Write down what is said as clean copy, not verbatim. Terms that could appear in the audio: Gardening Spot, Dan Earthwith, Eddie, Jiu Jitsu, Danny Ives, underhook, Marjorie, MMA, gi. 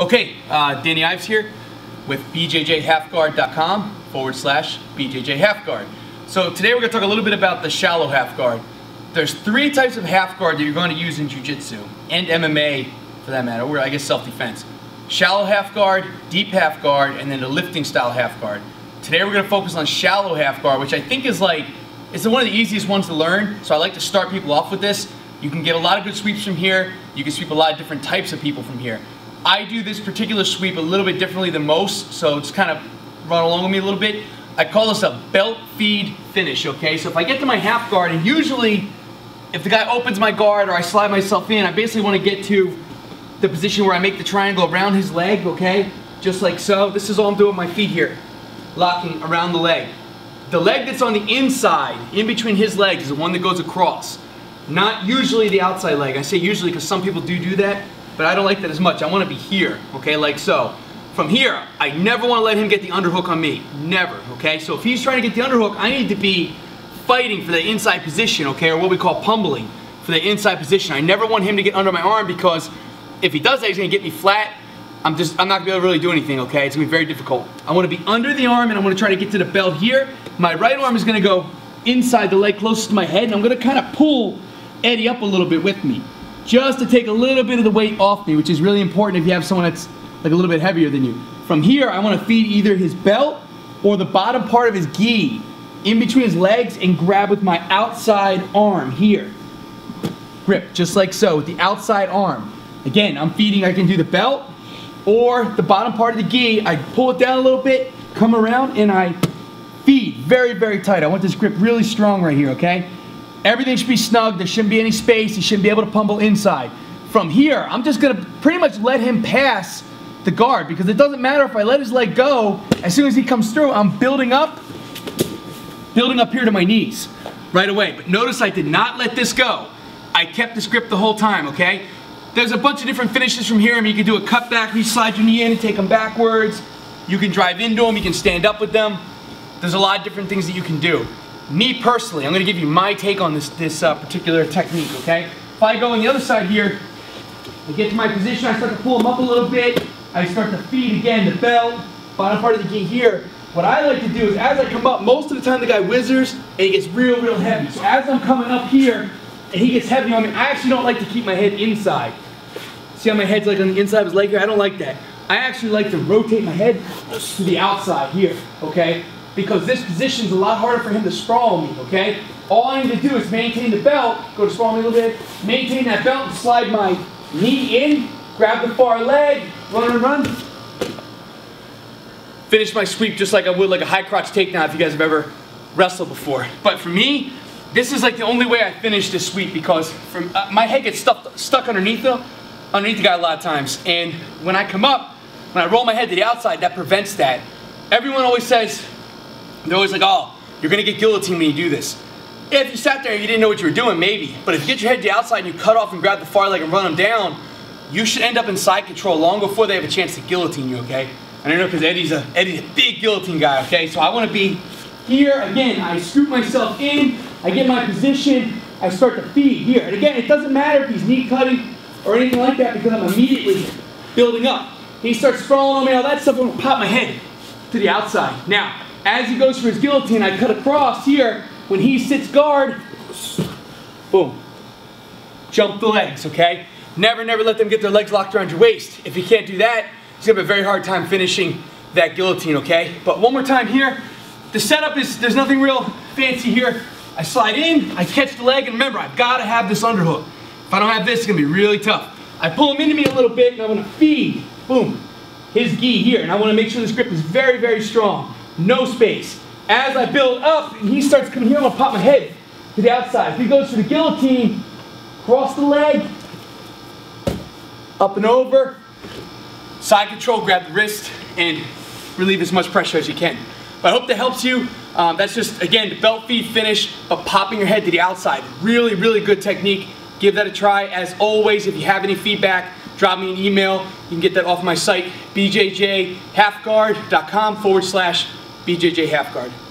Okay, Danny Ives here with BJJHalfGuard.com/BJJHalfGuard. So today we're going to talk a little bit about the shallow half guard. There's three types of half guard that you're going to use in Jiu Jitsu and MMA for that matter, or I guess self-defense. Shallow half guard, deep half guard, and then the lifting style half guard. Today we're going to focus on shallow half guard, which I think is it's one of the easiest ones to learn, so I like to start people off with this. You can get a lot of good sweeps from here. You can sweep a lot of different types of people from here. I do this particular sweep a little bit differently than most, so it's kind of run along with me a little bit. I call this a belt feed finish, okay? So if I get to my half guard, and usually if the guy opens my guard or I slide myself in, I basically want to get to the position where I make the triangle around his leg, okay? Just like so. This is all I'm doing with my feet here, locking around the leg. The leg that's on the inside, in between his legs, is the one that goes across. Not usually the outside leg. I say usually because some people do that, but I don't like that as much. I want to be here, okay, like so. From here, I never want to let him get the underhook on me. Never, okay? So if he's trying to get the underhook, I need to be fighting for the inside position, okay, or what we call pummeling for the inside position. I never want him to get under my arm because if he does that, he's going to get me flat. I'm not going to be able to really do anything, okay? It's going to be very difficult. I want to be under the arm, and I'm going to try to get to the belt here. My right arm is going to go inside the leg closest to my head, and I'm going to kind of pull Eddie up a little bit with me, just to take a little bit of the weight off me, which is really important if you have someone that's like a little bit heavier than you. From here, I want to feed either his belt or the bottom part of his gi in between his legs and grab with my outside arm here. Grip, just like so, with the outside arm. Again, I'm feeding, I can do the belt or the bottom part of the gi. I pull it down a little bit, come around, and I feed very, very tight. I want this grip really strong right here, okay? Everything should be snug, there shouldn't be any space, he shouldn't be able to pummel inside. From here, I'm just going to pretty much let him pass the guard because it doesn't matter if I let his leg go, as soon as he comes through, I'm building up here to my knees right away. But notice I did not let this go. I kept this grip the whole time, okay? There's a bunch of different finishes from here. I mean, you can do a cutback where you slide your knee in and take them backwards. You can drive into them, you can stand up with them. There's a lot of different things that you can do. Me personally, I'm going to give you my take on this particular technique, okay? If I go on the other side here, I get to my position, I start to pull him up a little bit, I start to feed again the belt, bottom part of the gi here. What I like to do is as I come up, most of the time the guy whizzes and he gets real, real heavy. So as I'm coming up here and he gets heavy on me, I actually don't like to keep my head inside. See how my head's like on the inside of his leg here? I don't like that. I actually like to rotate my head to the outside here, okay? Because this position's a lot harder for him to sprawl me, okay? All I need to do is maintain the belt, go to sprawl me a little bit, maintain that belt and slide my knee in, grab the far leg, run. Finish my sweep just like I would like a high crotch takedown if you guys have ever wrestled before. But for me, this is like the only way I finish this sweep because my head gets stuck underneath the guy a lot of times. And when I come up, when I roll my head to the outside, that prevents that. Everyone always says, they're always like, oh, you're going to get guillotined when you do this. If you sat there and you didn't know what you were doing, maybe. But if you get your head to the outside and you cut off and grab the far leg and run them down, you should end up in side control long before they have a chance to guillotine you, okay? And I know because Eddie's a big guillotine guy, okay? So I want to be here. Again, I scoop myself in. I get my position. I start to feed here. And again, it doesn't matter if he's knee cutting or anything like that because I'm immediately building up. He starts sprawling on me, all that stuff. I'm going to pop my head to the outside. Now, as he goes for his guillotine, I cut across here. When he sits guard, boom, jump the legs, okay? Never let them get their legs locked around your waist. If you can't do that, he's going to have a very hard time finishing that guillotine, okay? But one more time here. The setup is, there's nothing real fancy here. I slide in, I catch the leg, and remember, I've got to have this underhook. If I don't have this, it's going to be really tough. I pull him into me a little bit, and I want to feed, boom, his gi here. And I want to make sure this grip is very, very strong. No space. As I build up and he starts coming here, I'm gonna pop my head to the outside. If he goes for the guillotine, cross the leg, up and over, side control, grab the wrist, and relieve as much pressure as you can. But I hope that helps you. That's just, again, the belt feed finish, but popping your head to the outside. Really, really good technique. Give that a try. As always, if you have any feedback, drop me an email. You can get that off my site, BJJHalfGuard.com/BJJHalfGuard.